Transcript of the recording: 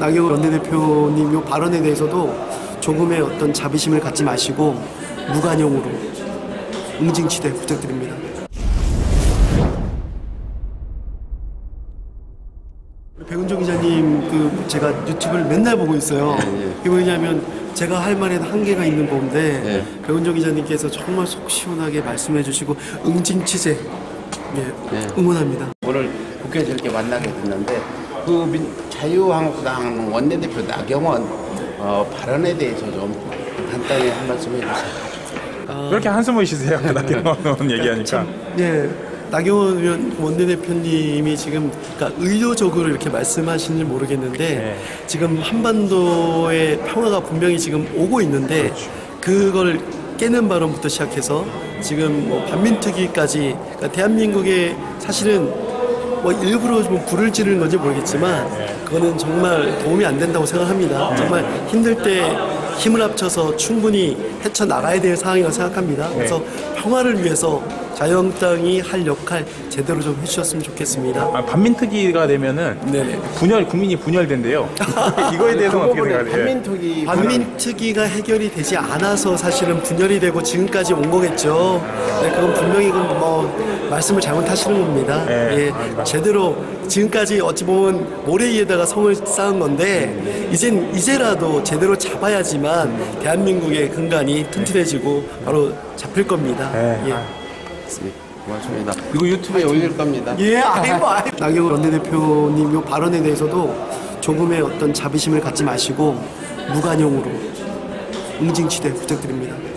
나경원 원내대표님 요 발언에 대해서도 조금의 어떤 자비심을 갖지 마시고 무관용으로 응징치대 부탁드립니다. 백은종 기자님 제가 유튜브를 맨날 보고 있어요. 이게 뭐냐면 제가 할 말에도 한계가 있는 건데 백은종 기자님께서 정말 속 시원하게 말씀해 주시고 응징치대 응원합니다. 오늘 국회에서 이렇게 만나게 됐는데 자유한국당 원내대표 나경원 발언에 대해서 좀 간단히 한 말씀 해주세요. 그렇게 한숨을 쉬세요. 나경원 얘기하니까. 나경원 의원 원내대표님이 지금 의도적으로 이렇게 말씀하시는지 모르겠는데 지금 한반도의 평화가 분명히 지금 오고 있는데 그걸 깨는 발언부터 시작해서 지금 반민특위까지 대한민국의 사실은 일부러 좀 불을 지르는 건지 모르겠지만 그거는 정말 도움이 안 된다고 생각합니다. 정말 힘들 때 힘을 합쳐서 충분히 헤쳐나가야 될 상황이라고 생각합니다. 그래서 평화를 위해서 자유한국당이 할 역할 제대로 좀 해주셨으면 좋겠습니다. 반민특위가 되면은 국민이 분열된대요. 이거에 대해서는 어떻게 생각해요? 반민특위가 해결이 되지 않아서 사실은 분열이 되고 지금까지 온 거겠죠. 그건 분명히 말씀을 잘못하시는 겁니다. 제대로 지금까지 어찌 보면 모래 위에다가 성을 쌓은 건데 이제라도 제대로 잡아야지만 대한민국의 근간이 튼튼해지고 바로 잡힐 겁니다. 고맙습니다. 이거 유튜브에 올릴 겁니다. 나경원 원내대표님 요 발언에 대해서도 조금의 어떤 자비심을 갖지 마시고 무관용으로 응징치대 부탁드립니다.